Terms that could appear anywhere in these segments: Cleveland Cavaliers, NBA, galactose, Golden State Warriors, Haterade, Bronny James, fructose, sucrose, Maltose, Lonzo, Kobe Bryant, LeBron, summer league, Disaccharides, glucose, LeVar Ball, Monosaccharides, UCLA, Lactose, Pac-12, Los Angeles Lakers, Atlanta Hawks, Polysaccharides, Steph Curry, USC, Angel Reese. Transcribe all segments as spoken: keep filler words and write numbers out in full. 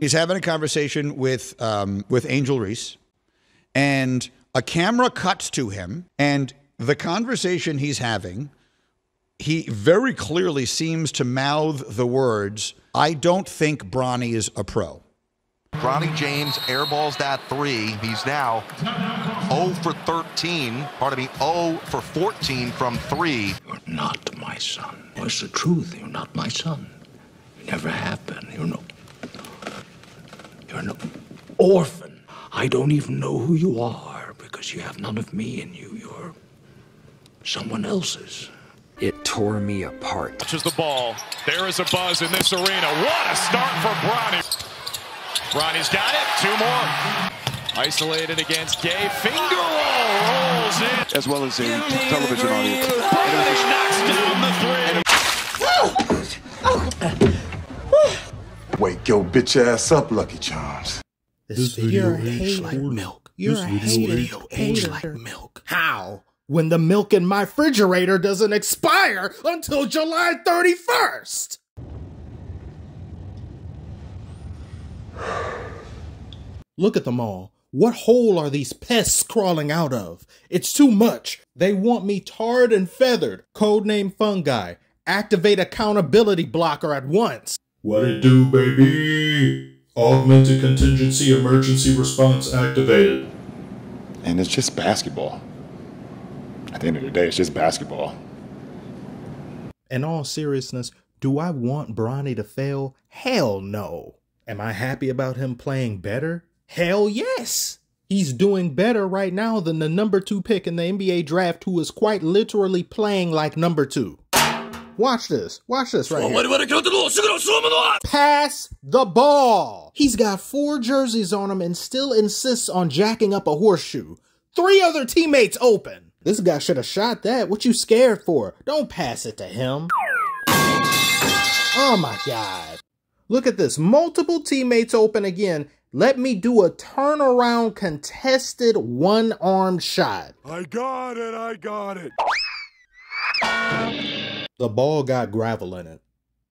he's having a conversation with um, with Angel Reese, and a camera cuts to him, and the conversation he's having, he very clearly seems to mouth the words, "I don't think Bronny is a pro." Bronny James airballs that three. He's now oh for thirteen, pardon me, oh for fourteen from three. You're not my son. What's the truth? You're not my son. You never have been. You're no, you're an orphan. I don't even know who you are because you have none of me in you. You're someone else's. It tore me apart. Touches the ball. There is a buzz in this arena. What a start for Bronny. Bronny's got it, two more. Isolated against Gay, finger roll, rolls in. As well as a television audience. Bronny knocks down the three. Oh. Oh. Wake your bitch ass up, Lucky Charms. This video aged like milk. You're this video, video aged like milk. How? When the milk in my refrigerator doesn't expire until July thirty-first. Look at them all. What hole are these pests crawling out of? It's too much. They want me tarred and feathered. Codename Fungi. Activate accountability blocker at once. What it do, baby? Augmented contingency emergency response activated. And it's just basketball. At the end of the day, it's just basketball. In all seriousness, do I want Bronny to fail? Hell no. Am I happy about him playing better? Hell yes! He's doing better right now than the number two pick in the N B A draft, who is quite literally playing like number two. Watch this. Watch this right here. Pass the ball! He's got four jerseys on him and still insists on jacking up a horseshoe. Three other teammates open! This guy should have shot that. What you scared for? Don't pass it to him. Oh my God. Look at this, multiple teammates open again. Let me do a turnaround contested one-armed shot. I got it, I got it. The ball got gravel in it.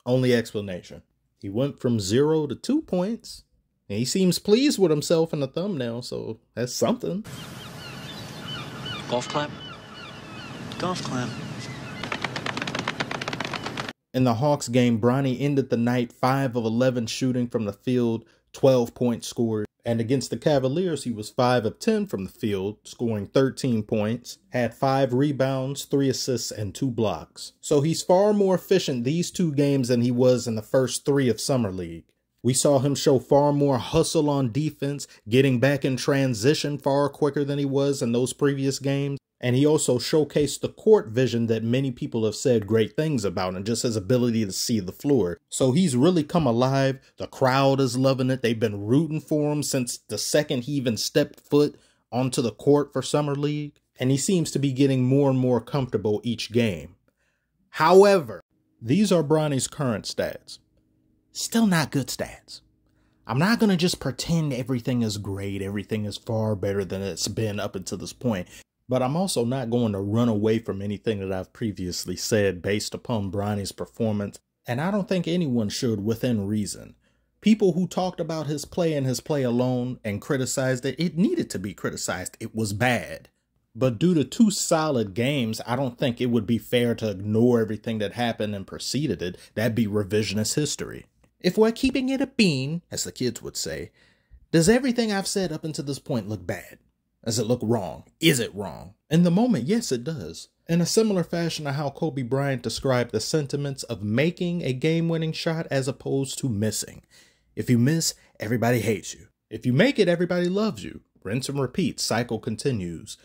Only explanation. He went from zero to two points. And he seems pleased with himself in the thumbnail, so that's something. Golf clap. Golf clap. In the Hawks game, Bronny ended the night five of eleven shooting from the field, twelve points scored. And against the Cavaliers, he was five of ten from the field, scoring thirteen points, had five rebounds, three assists, and two blocks. So he's far more efficient these two games than he was in the first three of Summer League. We saw him show far more hustle on defense, getting back in transition far quicker than he was in those previous games. And he also showcased the court vision that many people have said great things about, and just his ability to see the floor. So he's really come alive. The crowd is loving it. They've been rooting for him since the second he even stepped foot onto the court for Summer League. And he seems to be getting more and more comfortable each game. However, these are Bronny's current stats. Still not good stats. I'm not going to just pretend everything is great. Everything is far better than it's been up until this point. But I'm also not going to run away from anything that I've previously said based upon Bronny's performance, and I don't think anyone should within reason. People who talked about his play and his play alone and criticized it, it needed to be criticized. It was bad. But due to two solid games, I don't think it would be fair to ignore everything that happened and preceded it. That'd be revisionist history. If we're keeping it a bean, as the kids would say, does everything I've said up until this point look bad? Does it look wrong? Is it wrong? In the moment, yes, it does. In a similar fashion to how Kobe Bryant described the sentiments of making a game-winning shot as opposed to missing. If you miss, everybody hates you. If you make it, everybody loves you. Rinse and repeat, cycle continues.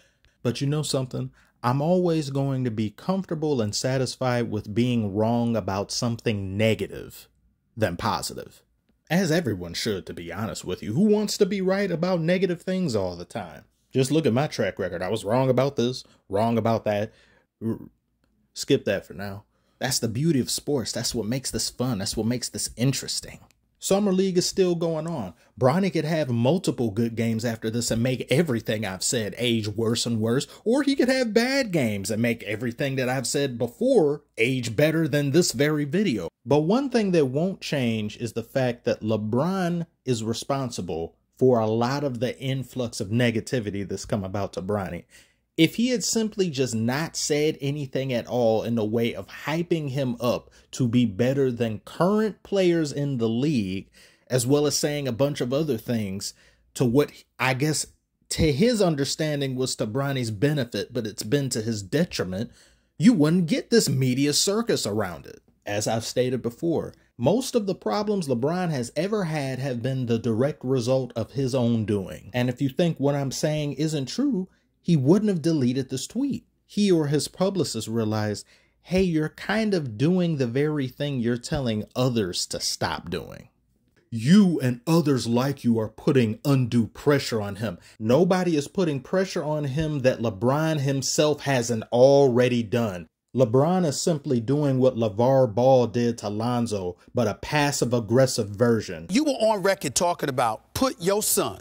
But you know something? I'm always going to be comfortable and satisfied with being wrong about something negative than positive. As everyone should, to be honest with you. Who wants to be right about negative things all the time? Just look at my track record. I was wrong about this, wrong about that. Skip that for now. That's the beauty of sports. That's what makes this fun. That's what makes this interesting. Summer League is still going on. Bronny could have multiple good games after this and make everything I've said age worse and worse, or he could have bad games and make everything that I've said before age better than this very video. But one thing that won't change is the fact that LeBron is responsible for a lot of the influx of negativity that's come about to Bronny. If he had simply just not said anything at all in the way of hyping him up to be better than current players in the league, as well as saying a bunch of other things to what I guess to his understanding was to Bronny's benefit, but it's been to his detriment, you wouldn't get this media circus around it. As I've stated before, most of the problems LeBron has ever had have been the direct result of his own doing. And if you think what I'm saying isn't true, he wouldn't have deleted this tweet. He or his publicist realized, hey, you're kind of doing the very thing you're telling others to stop doing. You and others like you are putting undue pressure on him. Nobody is putting pressure on him that LeBron himself hasn't already done. LeBron is simply doing what LeVar Ball did to Lonzo, but a passive-aggressive version. You were on record talking about put your son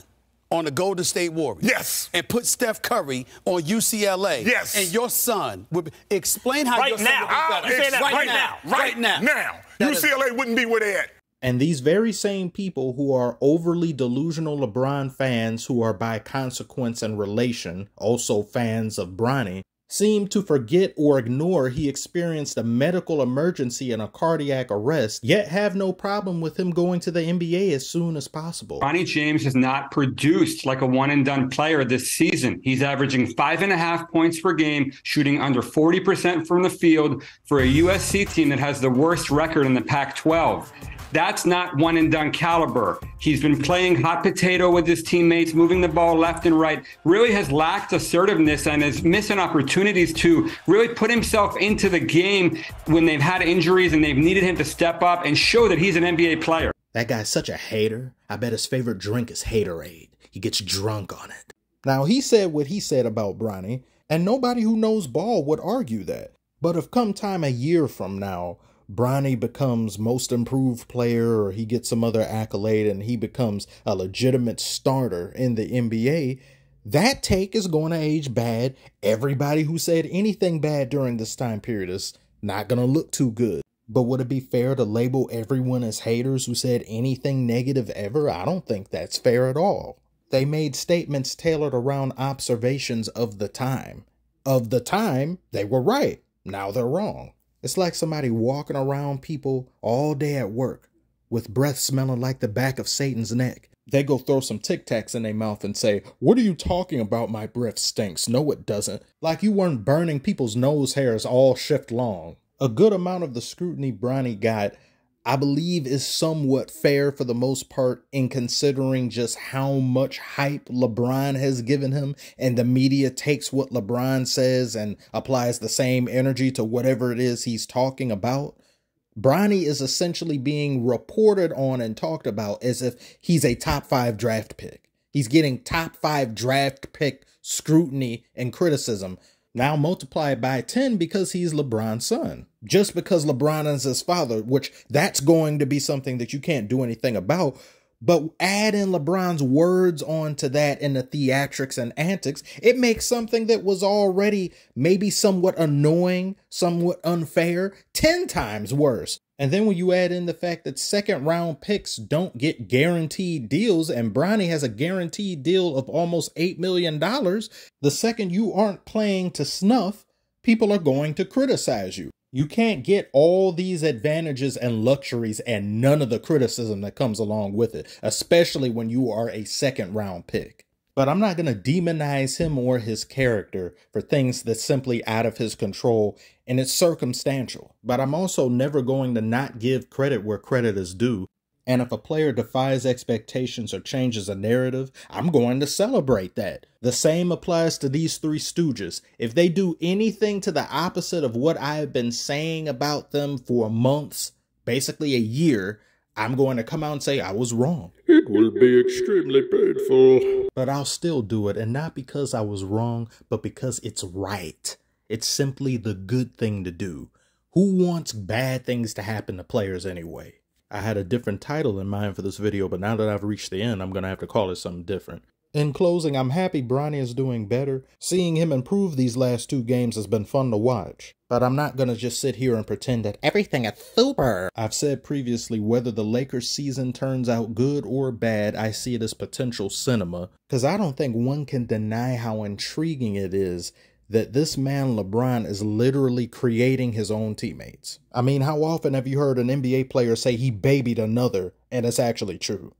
on the Golden State Warriors. Yes. And put Steph Curry on U C L A. Yes. And your son would be, explain how right your son now. Would be better. Right, right now. now. Right now. Right now. now. U C L A wouldn't be where they at. And these very same people who are overly delusional LeBron fans, who are by consequence and relation also fans of Bronny, seem to forget or ignore he experienced a medical emergency and a cardiac arrest, yet have no problem with him going to the N B A as soon as possible. Bronny James has not produced like a one-and-done player this season. He's averaging five and a half points per game, shooting under forty percent from the field for a U S C team that has the worst record in the Pac twelve. That's not one-and-done caliber. He's been playing hot potato with his teammates, moving the ball left and right, really has lacked assertiveness and is missing opportunities to really put himself into the game when they've had injuries and they've needed him to step up and show that he's an N B A player. That guy's such a hater. I bet his favorite drink is Haterade. He gets drunk on it. Now, he said what he said about Bronny, and nobody who knows ball would argue that. But if come time a year from now, Bronny becomes most improved player or he gets some other accolade and he becomes a legitimate starter in the N B A, that take is going to age bad. Everybody who said anything bad during this time period is not going to look too good. But would it be fair to label everyone as haters who said anything negative ever? I don't think that's fair at all. They made statements tailored around observations of the time. Of the time, they were right. Now they're wrong. It's like somebody walking around people all day at work with breath smelling like the back of Satan's neck. They go throw some Tic Tacs in their mouth and say, what are you talking about? My breath stinks. No, it doesn't. Like you weren't burning people's nose hairs all shift long. A good amount of the scrutiny Bronny got, I believe, is somewhat fair for the most part in considering just how much hype LeBron has given him, and the media takes what LeBron says and applies the same energy to whatever it is he's talking about. Bronny is essentially being reported on and talked about as if he's a top five draft pick. He's getting top five draft pick scrutiny and criticism. Now multiply it by ten because he's LeBron's son. Just because LeBron is his father, which that's going to be something that you can't do anything about, but add in LeBron's words onto that and the theatrics and antics, it makes something that was already maybe somewhat annoying, somewhat unfair, ten times worse. And then when you add in the fact that second round picks don't get guaranteed deals and Bronny has a guaranteed deal of almost eight million dollars, the second you aren't playing to snuff, people are going to criticize you. You can't get all these advantages and luxuries and none of the criticism that comes along with it, especially when you are a second round pick. But I'm not going to demonize him or his character for things that's simply out of his control and it's circumstantial. But I'm also never going to not give credit where credit is due. And if a player defies expectations or changes a narrative, I'm going to celebrate that. The same applies to these three stooges. If they do anything to the opposite of what I've been saying about them for months, basically a year, I'm going to come out and say I was wrong. It will be extremely painful. But I'll still do it, and not because I was wrong, but because it's right. It's simply the good thing to do. Who wants bad things to happen to players anyway? I had a different title in mind for this video, but now that I've reached the end, I'm going to have to call it something different. In closing, I'm happy Bronny is doing better. Seeing him improve these last two games has been fun to watch. But I'm not going to just sit here and pretend that everything is super. I've said previously, whether the Lakers season turns out good or bad, I see it as potential cinema. Because I don't think one can deny how intriguing it is that this man LeBron is literally creating his own teammates. I mean, how often have you heard an N B A player say he babied another and it's actually true?